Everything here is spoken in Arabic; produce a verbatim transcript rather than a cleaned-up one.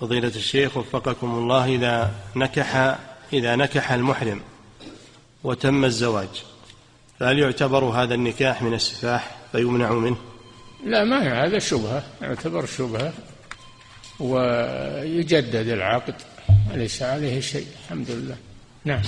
فضيلة الشيخ وفقكم الله، إذا نكح إذا نكح المحرم وتم الزواج، فهل يعتبر هذا النكاح من السفاح فيمنع منه؟ لا، ما هذا شبهة، يعتبر شبهة ويجدد العقد، ليس عليه شيء، الحمد لله. نعم.